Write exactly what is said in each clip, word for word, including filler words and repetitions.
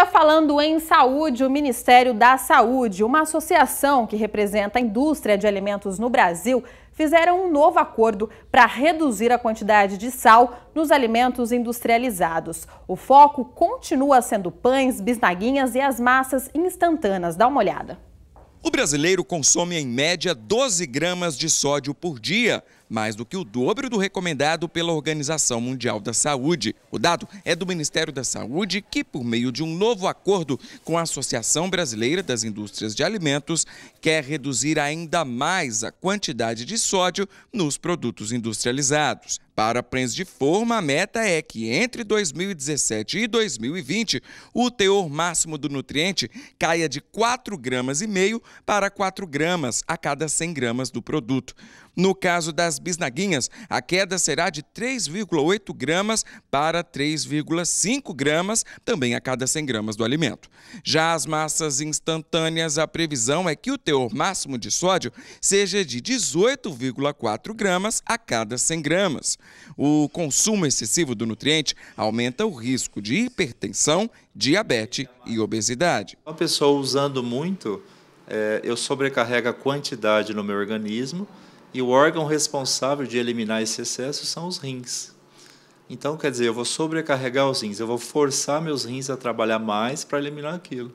Ainda falando em saúde, o Ministério da Saúde, uma associação que representa a indústria de alimentos no Brasil, fizeram um novo acordo para reduzir a quantidade de sal nos alimentos industrializados. O foco continua sendo pães, bisnaguinhas e as massas instantâneas. Dá uma olhada. O brasileiro consome em média doze gramas de sódio por dia, mais do que o dobro do recomendado pela Organização Mundial da Saúde. O dado é do Ministério da Saúde, que, por meio de um novo acordo com a Associação Brasileira das Indústrias de Alimentos, quer reduzir ainda mais a quantidade de sódio nos produtos industrializados. Para pães de forma, a meta é que entre dois mil e dezessete e dois mil e vinte, o teor máximo do nutriente caia de quatro vírgula cinco gramas para quatro gramas a cada cem gramas do produto. No caso das bisnaguinhas, a queda será de três vírgula oito gramas para três vírgula cinco gramas, também a cada cem gramas do alimento. Já as massas instantâneas, a previsão é que o teor máximo de sódio seja de dezoito vírgula quatro gramas a cada cem gramas. O consumo excessivo do nutriente aumenta o risco de hipertensão, diabetes e obesidade. Uma pessoa usando muito, é, eu sobrecarrego a quantidade no meu organismo, e o órgão responsável de eliminar esse excesso são os rins. Então, quer dizer, eu vou sobrecarregar os rins, eu vou forçar meus rins a trabalhar mais para eliminar aquilo.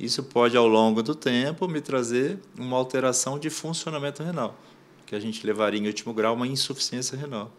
Isso pode, ao longo do tempo, me trazer uma alteração de funcionamento renal, que a gente levaria, em último grau, uma insuficiência renal.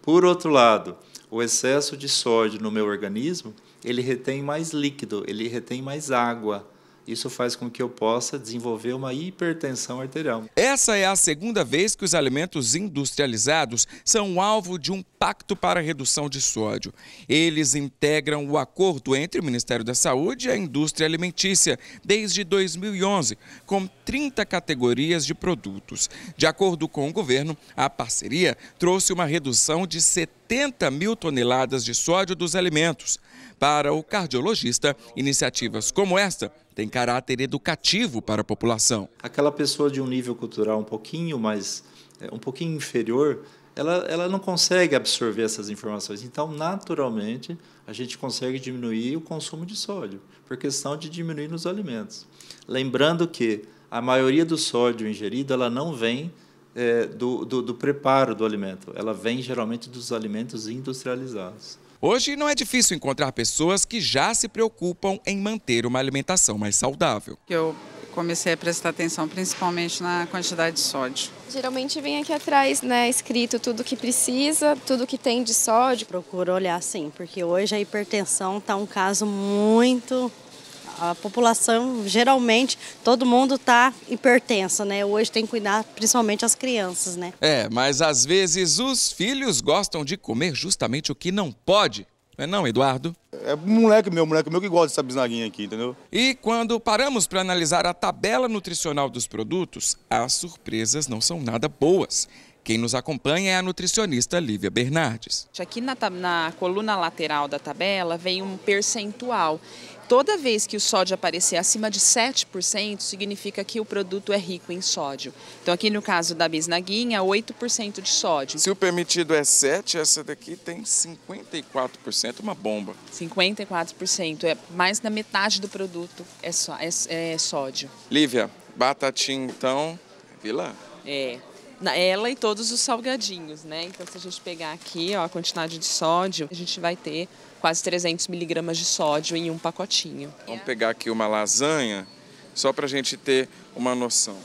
Por outro lado, o excesso de sódio no meu organismo, ele retém mais líquido, ele retém mais água. Isso faz com que eu possa desenvolver uma hipertensão arterial. Essa é a segunda vez que os alimentos industrializados são alvo de um pacto para a redução de sódio. Eles integram o acordo entre o Ministério da Saúde e a indústria alimentícia desde dois mil e onze, com trinta categorias de produtos. De acordo com o governo, a parceria trouxe uma redução de setenta mil toneladas de sódio dos alimentos. Para o cardiologista, iniciativas como esta têm caráter educativo para a população. Aquela pessoa de um nível cultural um pouquinho mais, um pouquinho inferior, ela, ela não consegue absorver essas informações. Então, naturalmente, a gente consegue diminuir o consumo de sódio, por questão de diminuir nos alimentos. Lembrando que a maioria do sódio ingerido ela não vem É, do, do, do preparo do alimento. Ela vem geralmente dos alimentos industrializados. Hoje não é difícil encontrar pessoas que já se preocupam em manter uma alimentação mais saudável. Eu comecei a prestar atenção principalmente na quantidade de sódio. Geralmente vem aqui atrás, né, escrito tudo que precisa, tudo que tem de sódio. Procuro olhar sim, porque hoje a hipertensão está um caso muito... A população, geralmente, todo mundo está hipertenso, né? Hoje tem que cuidar, principalmente as crianças, né? É, mas às vezes os filhos gostam de comer justamente o que não pode. Não é não, Eduardo? É moleque meu, moleque meu que gosta dessa bisnaguinha aqui, entendeu? E quando paramos para analisar a tabela nutricional dos produtos, as surpresas não são nada boas. Quem nos acompanha é a nutricionista Lívia Bernardes. Aqui na, na coluna lateral da tabela vem um percentual. Toda vez que o sódio aparecer acima de sete por cento, significa que o produto é rico em sódio. Então aqui no caso da bisnaguinha, oito por cento de sódio. Se o permitido é sete por cento, essa daqui tem cinquenta e quatro por cento, uma bomba. cinquenta e quatro por cento, é mais da metade do produto é, só, é, é sódio. Lívia, batatinha então, vilã. É. Ela e todos os salgadinhos, né? Então, se a gente pegar aqui ó, a quantidade de sódio, a gente vai ter quase trezentos miligramas de sódio em um pacotinho. Vamos pegar aqui uma lasanha, só para a gente ter uma noção.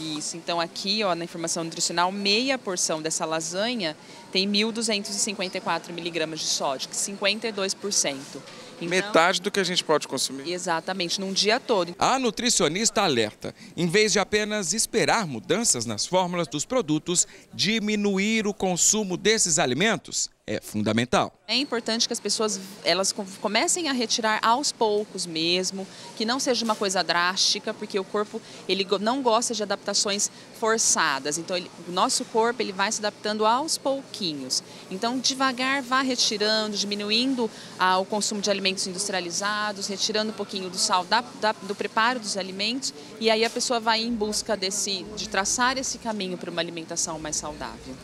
Isso, então aqui ó, na informação nutricional, meia porção dessa lasanha tem mil duzentos e cinquenta e quatro miligramas de sódio, que cinquenta e dois por cento. Então, metade do que a gente pode consumir. Exatamente, num dia todo. A nutricionista alerta, em vez de apenas esperar mudanças nas fórmulas dos produtos, diminuir o consumo desses alimentos é fundamental. É importante que as pessoas elas comecem a retirar aos poucos mesmo, que não seja uma coisa drástica, porque o corpo ele não gosta de adaptações forçadas. Então, ele, o nosso corpo ele vai se adaptando aos pouquinhos. Então, devagar, vá retirando, diminuindo ah, o consumo de alimentos industrializados, retirando um pouquinho do sal da, da, do preparo dos alimentos, e aí a pessoa vai em busca desse, de traçar esse caminho para uma alimentação mais saudável.